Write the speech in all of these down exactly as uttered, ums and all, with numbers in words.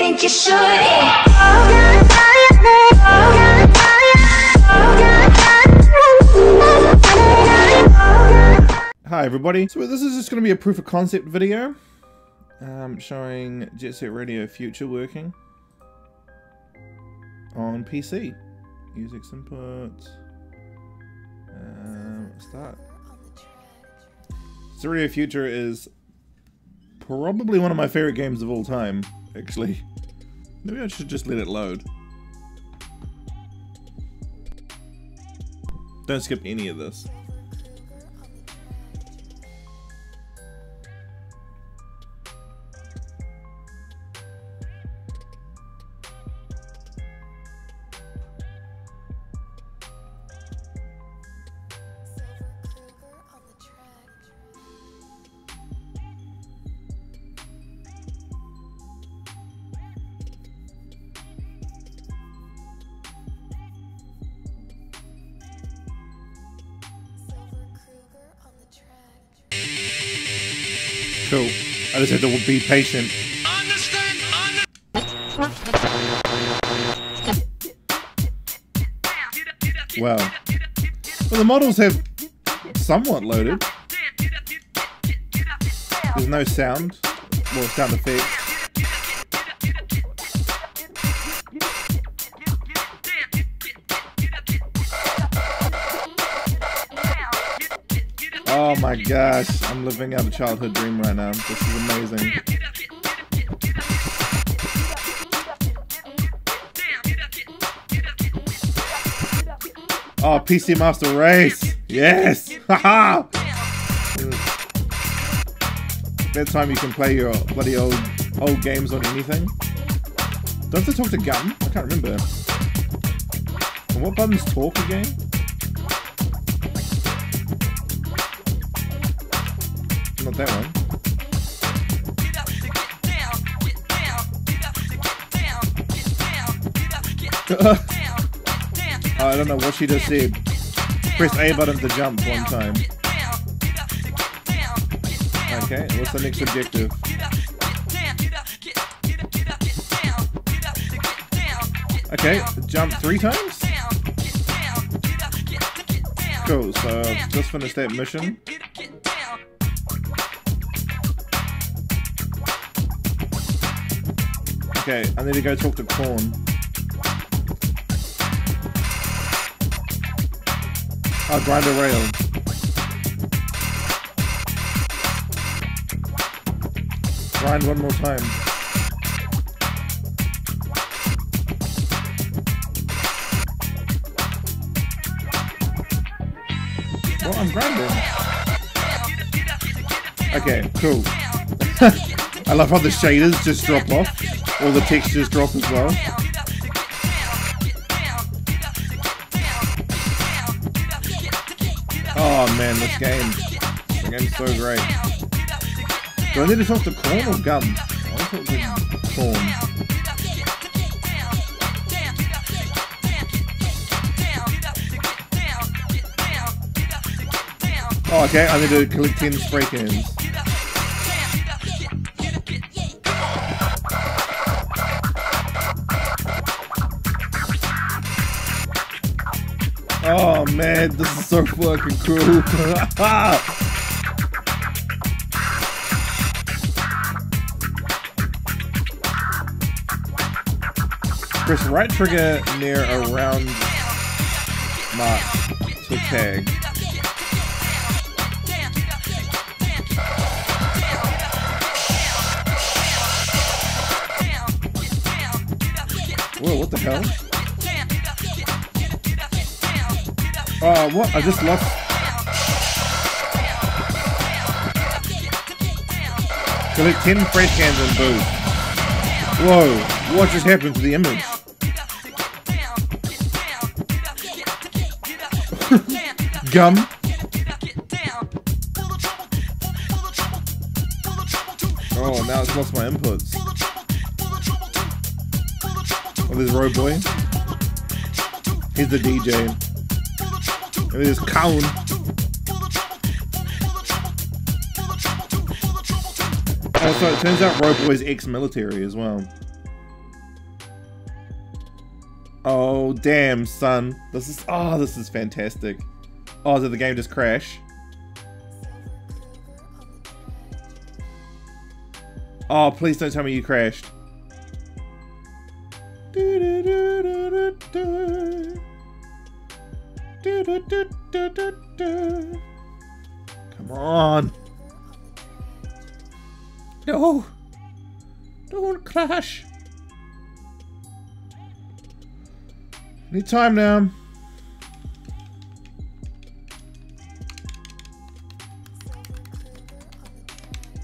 think you should. Hi everybody, so this is just going to be a proof of concept video um, showing Jet Set Radio Future working on P C. Music's input, um, start. Jet Set Radio Future is probably one of my favorite games of all time, actually. Maybe I should just let it load. Don't skip any of this. Cool. I just had to be patient. Understand, understand. Wow. Well, the models have somewhat loaded. There's no sound. Well, sound effects. Oh my gosh. I'm living out a childhood dream right now. This is amazing. Oh, P C Master Race! Yes! Haha! That time you can play your bloody old old games on anything. Don't they talk to Gum? I can't remember. And what buttons talk again? Not that one. Oh, I don't know what she just said. Press A button to jump one time. Okay, what's the next objective? Okay, jump three times? Cool, so I've just finished that mission. Okay, I need to go talk to Corn. Oh, grind a rail. Grind one more time. Well, I'm grinding. Okay, cool. I love how the shaders just drop off. All the textures drop as well. Oh man, this game. This game's so great. Do I need to talk to Corn or Gum? I want to talk to Corn. Oh, okay, I need to collect ten spray cans. Oh man, this is so fucking cool. Press right trigger near a round mark to tag. Whoa, what the hell? Oh, what? I just lost. Collect ten fresh cans and booze. Whoa, what just happened to the image? Gum. Oh, now it's lost my inputs. Oh, there's Road Boy. He's the D J. It is Cone. Also, it turns out Robo's ex-military as well. Oh, damn, son. This is... Oh, this is fantastic. Oh, did the game just crash? Oh, please don't tell me you crashed. Come on. No. Don't crash. Need time now.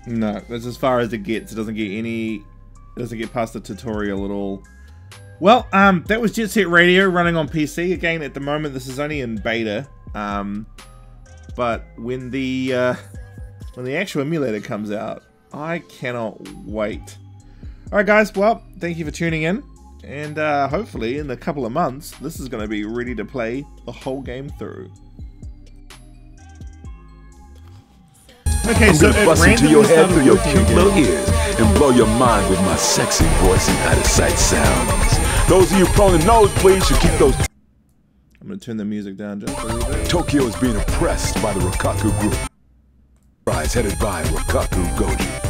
No, that's as far as it gets. It doesn't get any, it doesn't get past the tutorial at all. Well, um, that was Jet Set Radio running on P C. Again, at the moment, this is only in beta. Um, but when the, uh, when the actual emulator comes out, I cannot wait. All right, guys. Well, thank you for tuning in. And uh, hopefully, in a couple of months, this is going to be ready to play the whole game through. Okay, I'm so gonna bust into your head through your cute little ears and blow your mind with my sexy voice and out of sight sounds. Those of you prone to nosebleeds should keep those. I'm gonna turn the music down just a little bit. Tokyo is being oppressed by the Rokaku group. Rise headed by Rokaku Goji.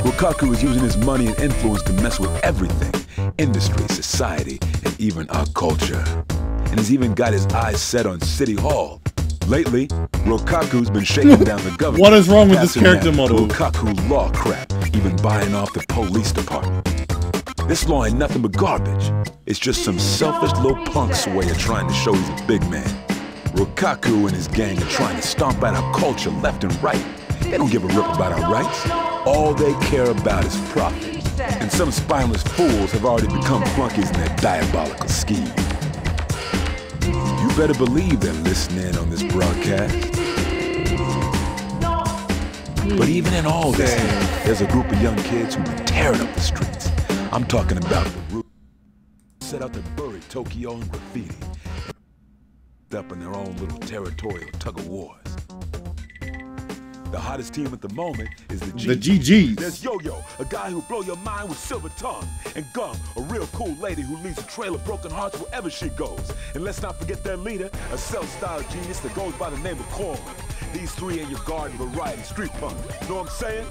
Rokaku is using his money and influence to mess with everything: industry, society, and even our culture. And he's even got his eyes set on City Hall. Lately, Rokaku's been shaking down the government. What is wrong with this character model? Rokaku law crap, even buying off the police department. This law ain't nothing but garbage. It's just some selfish little punk's way of trying to show he's a big man. Rokaku and his gang are trying to stomp out our culture left and right. They don't give a rip about our rights. All they care about is profit. And some spineless fools have already become flunkies in their diabolical scheme. Better believe they're listening on this broadcast. But even in all this, there's a group of young kids who are tearing up the streets. I'm talking about the root set out to bury Tokyo in graffiti, up in their own little territorial tug of wars. The hottest team at the moment is the G Gs. The G Gs. There's Yo-Yo, a guy who blow your mind with silver tongue. And Gum, a real cool lady who leaves a trail of broken hearts wherever she goes. And let's not forget their leader, a self-styled genius that goes by the name of Corn. These three in your garden variety street punk. You know what I'm saying?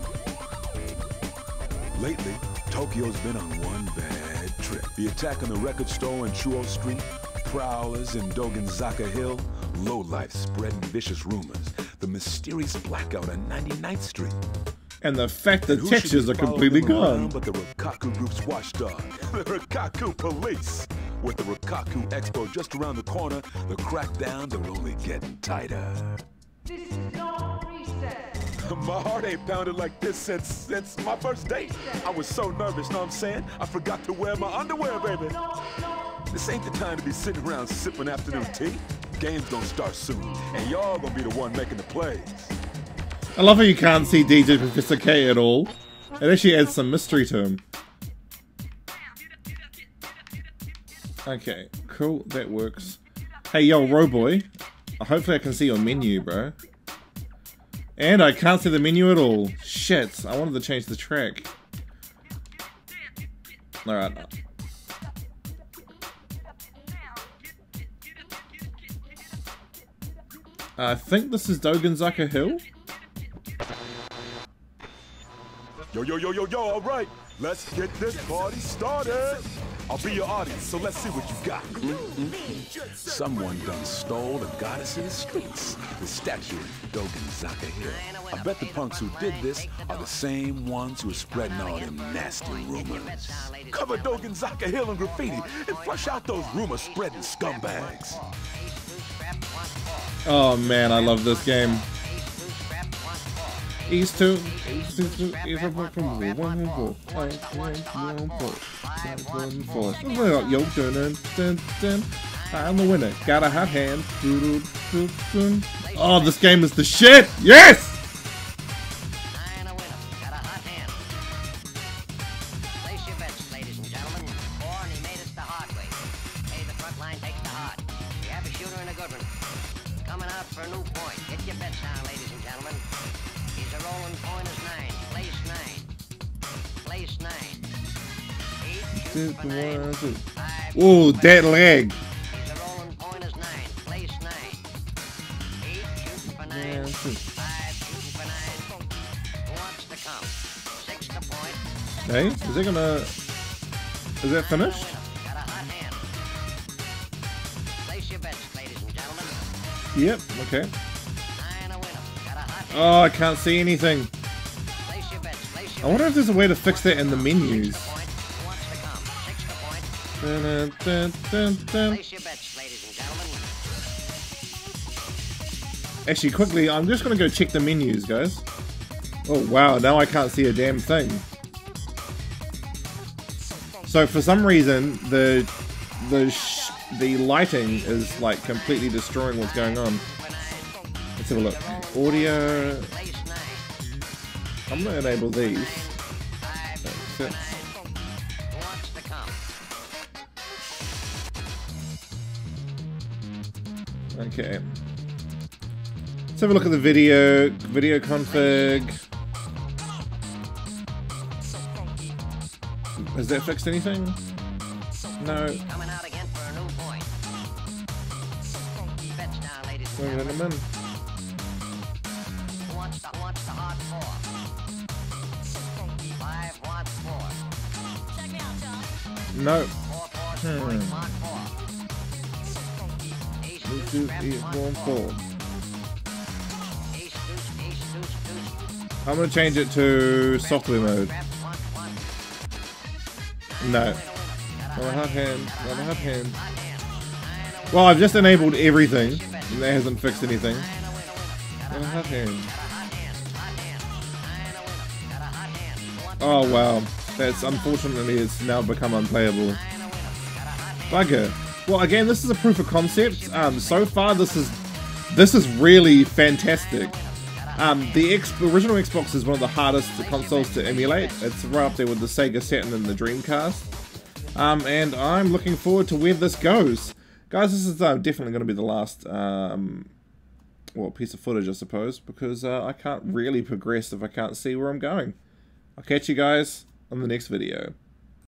Lately, Tokyo's been on one bad trip. The attack on the record store in Chuo Street, prowlers in Dogenzaka Hill, lowlife spreading vicious rumors. The mysterious blackout on ninety-ninth street. And the fact that textures are completely gone. But the Rokaku group's watchdog, the Rokaku police. With the Rokaku Expo just around the corner, the crackdowns are only getting tighter. This is no reset. My heart ain't pounded like this since since my first date. I was so nervous, know what I'm saying? I forgot to wear my underwear, baby. No, no. This ain't the time to be sitting around sipping afternoon tea. Game's gonna start soon, and y'all gonna be the one making the plays. I love how you can't see D J Professor K at all. It actually adds some mystery to him. Okay, cool, that works. Hey, yo, Roboy. Hopefully I can see your menu, bro. And I can't see the menu at all. Shit, I wanted to change the track. Alright. Uh, I think this is Dogenzaka Hill. Yo, yo, yo, yo, yo, all right. Let's get this party started. I'll be your audience, so let's see what you got. Mm-hmm. Someone done stole a goddess in the streets, the statue of Dogenzaka Hill. I bet the punks who did this are the same ones who are spreading all them nasty rumors. Cover Dogenzaka Hill in graffiti and flush out those rumor-spreading scumbags. Oh man, I love this game. East two, east two, east one, one, four, five, one, four, five, one, four. Yo, dun, dun, dun. I'm the winner. Got a hot hand. Oh, this game is the shit. Yes. One, two, five, Ooh, that leg. The rolling point is nine. Place nine. Eight shooting for nine. Five shooting for nine. Who wants to come? Six the point. Hey, is it gonna... Is that finished? Got a hot hand. Place your bets, ladies and gentlemen. Yep, okay. Oh, I can't see anything. I wonder if there's a way to fix that in the menus. Dun, dun, dun, dun. Actually, quickly, I'm just gonna go check the menus, guys. Oh wow, now I can't see a damn thing. So for some reason, the the sh the lighting is like completely destroying what's going on. Let's have a look. Audio. I'm gonna enable these. That's it. Okay. Let's have a look at the video. Video config. Has that fixed anything? No. Wait, let him in. No. Hmm. This is eight, one, four. I'm gonna change it to software mode. No. Not a hot hand. Not a hot hand. Well, I've just enabled everything, and that hasn't fixed anything. Not a hot hand. Oh wow. That's unfortunately it's now become unplayable. Bugger. Well, again, this is a proof of concept. Um, so far, this is this is really fantastic. Um, the ex original Xbox is one of the hardest consoles to emulate. It's right up there with the Sega Saturn and the Dreamcast. Um, and I'm looking forward to where this goes, guys. This is uh, definitely going to be the last um, well piece of footage, I suppose, because uh, I can't really progress if I can't see where I'm going. I'll catch you guys on the next video.